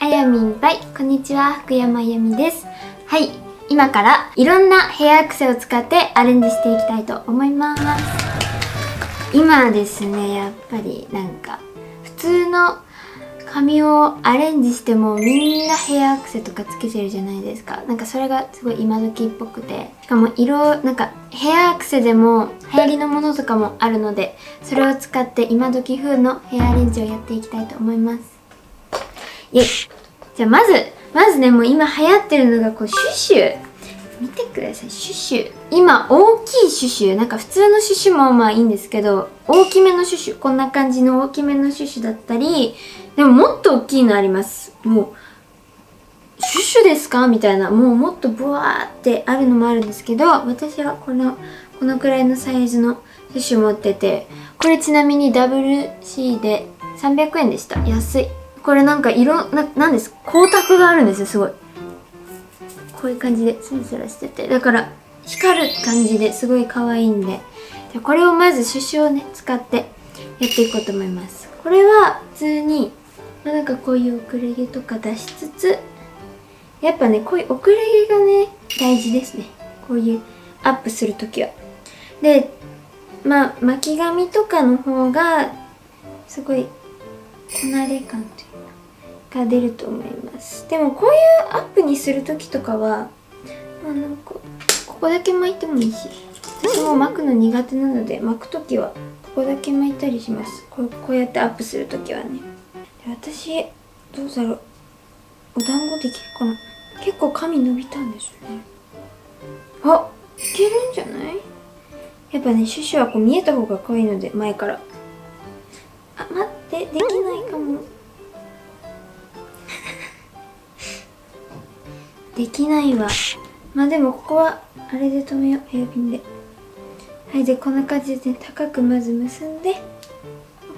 あやみんばい、こんにちは、福山あやみです。はい、今からいろんなヘアアクセを使ってアレンジしていきたいと思います。今ですね、やっぱりなんか普通の髪をアレンジしてもみんなヘアアクセとかつけてるじゃないですか。なんかそれがすごい今時っぽくて、しかも色、なんかヘアアクセでも流行りのものとかもあるので、それを使って今時風のヘアアレンジをやっていきたいと思います。イエイ。じゃあまずね、もう今流行ってるのがこうシュッシュ。見てください、シュッシュ。今大きいシュッシュ、なんか普通のシュッシュもまあいいんですけど、大きめのシュッシュ、こんな感じの大きめのシュッシュだったり、でももっと大きいのあります。もうシュッシュですかみたいな、もうもっとブワーってあるのもあるんですけど、私はこのくらいのサイズのシュッシュ持ってて、これちなみに WC で300円でした。安い。これなんかなんです、光沢があるんですよ。すごいこういう感じでスラスラしてて、だから光る感じですごい可愛いんで、じゃこれをまずシュッシュをね使ってやっていこうと思います。これは普通になんかこういう遅れ毛とか出しつつ、やっぱねこういう遅れ毛がね大事ですね、こういうアップする時は。でまあ巻き髪とかの方がすごいこなれ感というかが出ると思います。でもこういうアップにする時とかは、まあ、なんかここだけ巻いてもいいし、私も巻くの苦手なので巻く時はここだけ巻いたりします。こうやってアップする時はね。私どうだろう、お団子できるかな。結構髪伸びたんですよね。あ、いけるんじゃない？やっぱねシュッシュはこう見えた方が可愛いので、前から。あ、待って、できないかもできないわ。まあでもここはあれで止めよう、ヘアピンで。はい、でこんな感じで、ね、高くまず結んで、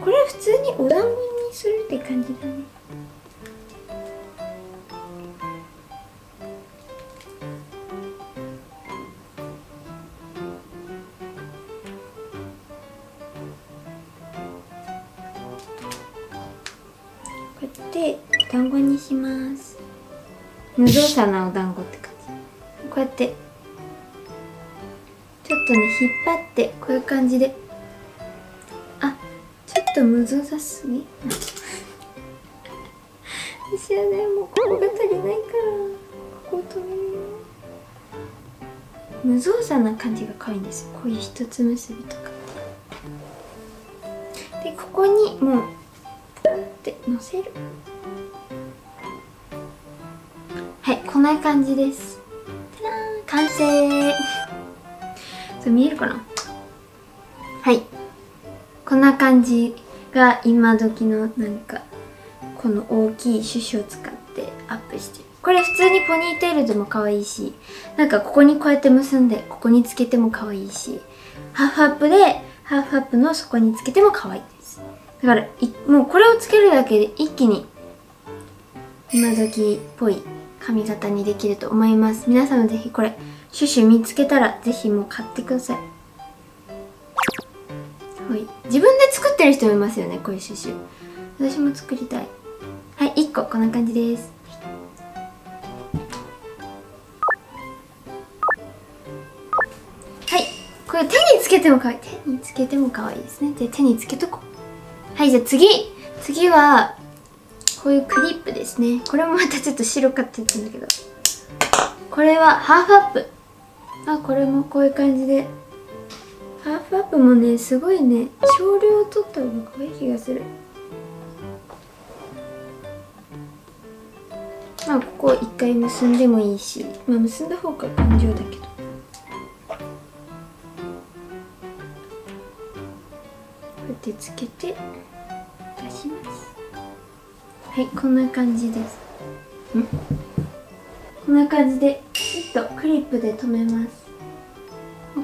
これは普通にお団子にするって感じだね。こうやってお団子にします。無造作なお団子って感じ。こうやってちょっとね引っ張って、こういう感じで。ちょっと無造作すぎ私はねもうここが足りないから、ここを止めるよ。無造作な感じが可愛いんですよ、こういう一つ結びとかで。ここにもうポンってのせる。はい、こんな感じです。たらーん、完成見えるかな。はい、こんな感じが今時のなんかこの大きいシュッシュを使ってアップしてる。これ普通にポニーテールでも可愛いし、なんかここにこうやって結んでここにつけても可愛いし、ハーフアップでハーフアップのそこにつけても可愛いです。だからもうこれをつけるだけで一気に今時っぽい髪型にできると思います。皆さんもぜひこれシュッシュ見つけたらぜひもう買ってください。自分で作ってる人もいますよね、こういうシュッシュ。私も作りたい。はい、1個こんな感じです。はい、これ手につけてもかわいい。手につけてもかわいいですね。で手につけとこう。はい、じゃあ次はこういうクリップですね。これもまたちょっと白かったやつなんだけど、これはハーフアップ。あ、これもこういう感じで。ハーフアップもねすごいね少量取った方が可愛い気がする。まあここ一回結んでもいいし、まあ結んだ方が頑丈だけど。こうやってつけて出します。はい、こんな感じです。こんな感じでちょっとクリップで留めます。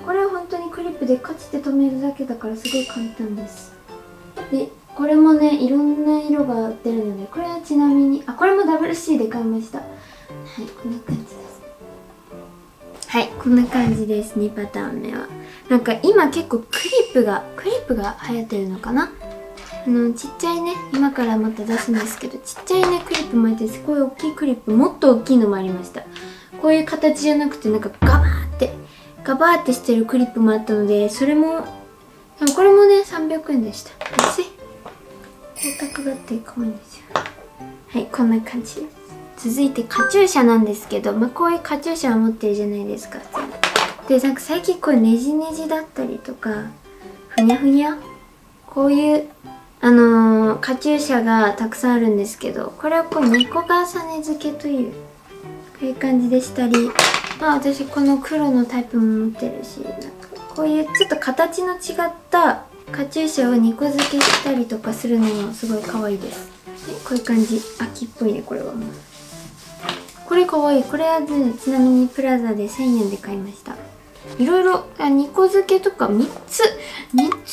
これは本当にクリップでカチって留めるだけだからすごい簡単です。でこれもねいろんな色が出るので、これはちなみにこれも WC で買いました。はい、こんな感じです。はい、こんな感じです。2パターン目はなんか今結構クリップが流行ってるのかな。ちっちゃいね、今からまた出すんですけど、ちっちゃいねクリップ巻いて、こういう大きいクリップ、もっと大きいのもありました。こういう形じゃなくて、なんかガバーってしてるクリップもあったので、それもこれもね300円でした。安い、光沢があって可愛いんですよ。はい、こんな感じです。続いてカチューシャなんですけど、こういうカチューシャを持ってるじゃないですか。で、なんか最近こうネジネジだったりとか、ふにゃふにゃ、こういうカチューシャがたくさんあるんですけど、これはこう猫重ね付けという、こういう感じでしたり、私この黒のタイプも持ってるし、なんかこういうちょっと形の違ったカチューシャを2個付けしたりとかするのもすごい可愛いです。こういう感じ、秋っぽいね。これはもうこれ可愛い。これはちなみにプラザで1000円で買いました。いろいろ2個付けとか3つ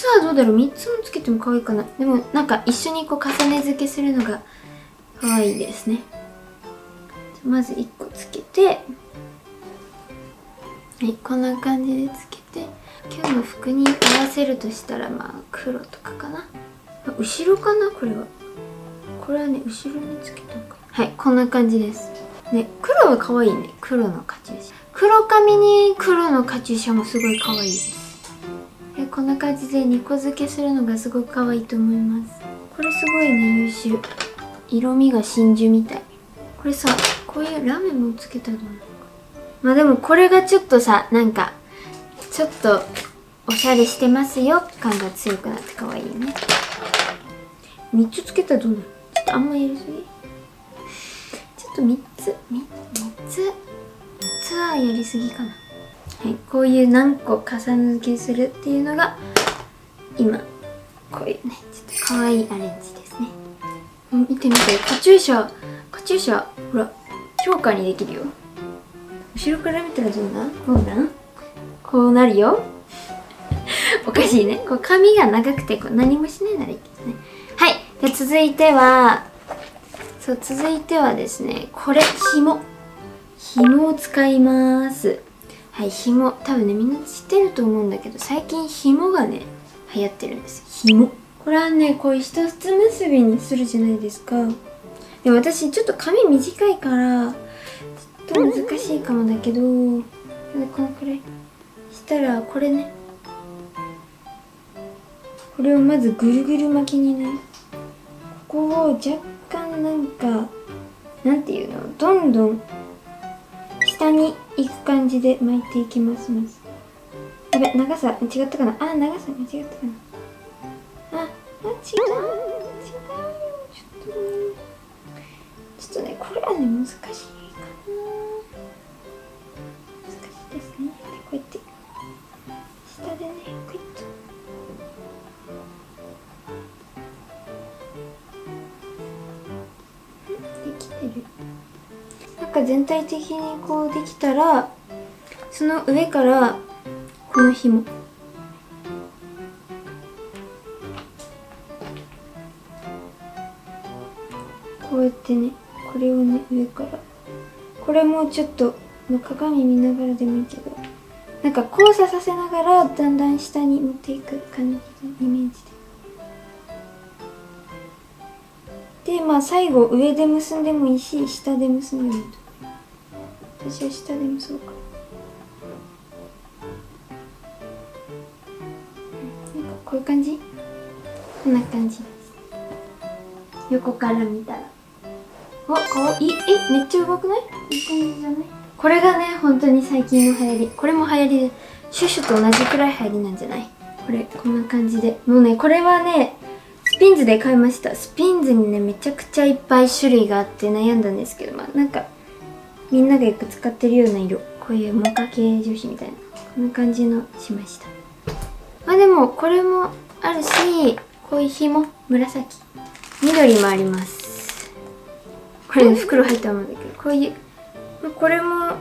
はどうだろう、3つも付けても可愛いかな。でもなんか一緒にこう重ね付けするのが可愛いですね。まず1個付けて、はい、こんな感じでつけて、今日の服に合わせるとしたら黒とかかな、後ろかな。これはね後ろにつけたのか。はい、こんな感じですね。黒は可愛いね。黒のカチューシャ、黒髪に黒のカチューシャもすごい可愛いです。で、こんな感じで2個付けするのがすごく可愛いと思います。これすごいね優秀、色味が真珠みたい。これさ、こういうラメもつけたのかな。でもこれがちょっとさ、なんかちょっとおしゃれしてますよ感が強くなって可愛いよね。3つつけたらどうなる？ちょっとあんま入れすぎ、ちょっと3つはやりすぎかな。はい、こういう何個重ね付けするっていうのが今こういうねちょっと可愛いアレンジですね。見て見て、カチューシャほら強化にできるよ。後ろから見たらどうなんこうなるよおかしいね。こう髪が長くてこう何もしないならいいけどね。はい、で続いてはですね、これ紐を使います。はい、紐多分ねみんな知ってると思うんだけど、最近紐がね流行ってるんです。紐、これはねこう一つ結びにするじゃないですか。で、私ちょっと髪短いから難しいかもだけど、このくらいしたら、これね、これをまずぐるぐる巻きにね、ここを若干なんかなんていうの、どんどん下に行く感じで巻いていきます。まずやべ、長さ違ったかなあ、長さ間違ったかなあ、違うちょっとね、これはね難しいかな。ですね、こうやって下でねクイッと、できてる。なんか全体的にこうできたら、その上からこの紐、こうやってね、これをね上から、これもちょっと鏡見ながらでもいいけど、なんか交差させながらだんだん下に持っていく感じのイメージで、最後上で結んでもいいし下で結んでもいいと。私は下で結ぼうかな。なんかこういう感じ、こんな感じです。横から見たらかわいい。めっちゃ動くない？いい感じじゃない？これがね、本当に最近の流行り。これも流行りで、シュシュと同じくらい流行りなんじゃない？これ、こんな感じで。もうね、これはね、スピンズで買いました。スピンズにね、めちゃくちゃいっぱい種類があって悩んだんですけど、なんか、みんながよく使ってるような色。こういうモカ系女子みたいな。こんな感じのしました。でも、これもあるし、こういう紐、紫、緑もあります。これね、袋入ったものだけど、こういう、これもま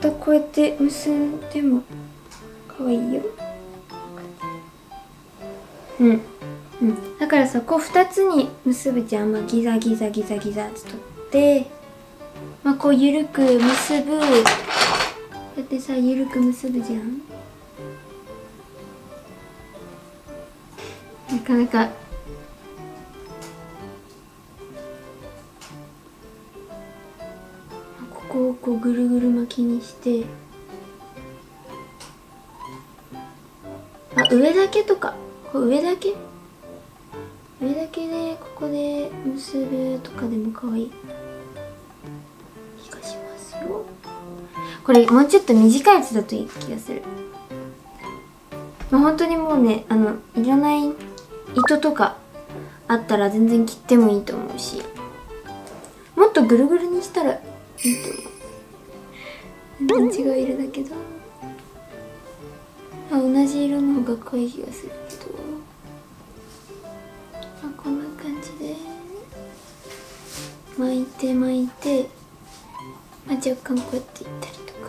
たこうやって結んでもかわいいよ。だからさ、こう2つに結ぶじゃん。ギザギザギザギザって取って、こうゆるく結ぶ。こうやってさゆるく結ぶじゃん。なかなかこをこうぐるぐる巻きにして、あ、上だけとか、こう上だけでここで結ぶとかでも可愛い気がしますよ。これもうちょっと短いやつだといい気がする。まあ、本当にもうね、いらない糸とかあったら全然切ってもいいと思うし、もっとぐるぐるにしたらいいと思う。全然違う色だけど、あ、同じ色の方が濃い気がするけど、まあ、こんな感じで巻いてまあ、若干こうやっていったりとか、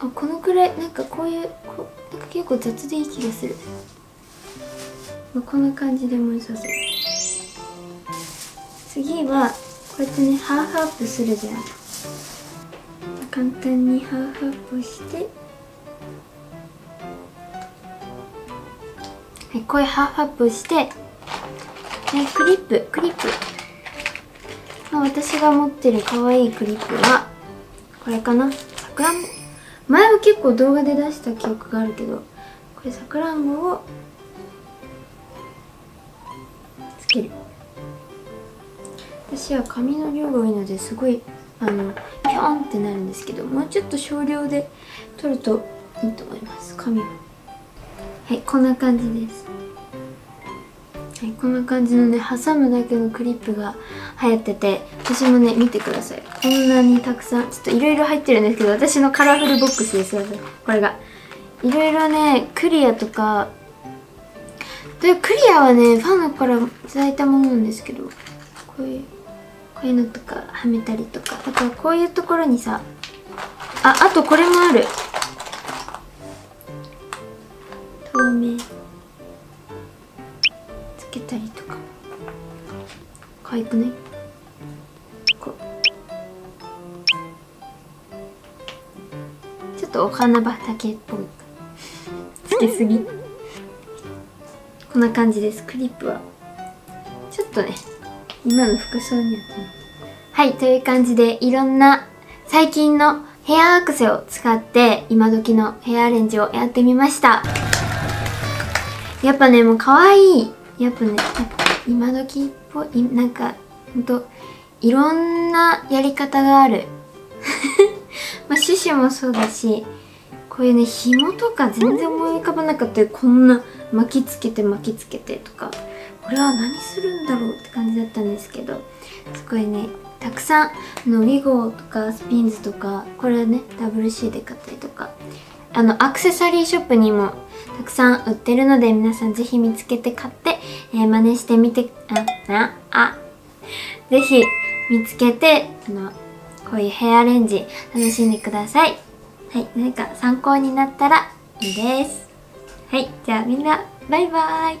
あ、このくらいなんかこういうなんか結構雑でいい気がする。まあ、こんな感じでも良さそう。次はこうやってね、ハーフアップするじゃん。簡単にハーフアップして、はい、こういうハーフアップして、でクリップ、まあ、私が持ってる可愛いクリップはこれかな。さくらんぼ、前は結構動画で出した記憶があるけど、これさくらんぼをつける。私は髪の量が多いのですごいピョンってなるんですけど、もうちょっと少量で取るといいと思います、髪は。はい、こんな感じです。はい、こんな感じのね、挟むだけのクリップが流行ってて、私もね、見てください、こんなにたくさん、ちょっといろいろ入ってるんですけど、私のカラフルボックスです。これがいろいろね、クリアとかで、クリアはね、ファンからいただいたものなんですけど、こういうのとかはめたりとか、あとはこういうところにさ、あとこれもある、透明つけたりとか、可愛くない？こうちょっとお花畑っぽいつけすぎこんな感じです。クリップはちょっとね、今の服装にはね。はい、という感じで、いろんな最近のヘアアクセを使って今時のヘアアレンジをやってみました。やっぱね、もう可愛い、やっぱね、なんか今時っぽい、なんかほんといろんなやり方があるまあ、シュシュもそうだし、こういうね、紐とか全然思い浮かばなかったよ。こんな巻きつけてとか、これは何するんだろうって感じだったんですけど、すごいね、たくさんリゴとかスピンズとか、これはね WC で買ったりとか、アクセサリーショップにもたくさん売ってるので、皆さん是非見つけて買って、真似してみて、是非見つけて、こういうヘアアレンジ楽しんでください。はい、何か参考になったらいいです。はい、じゃあみんなバイバーイ。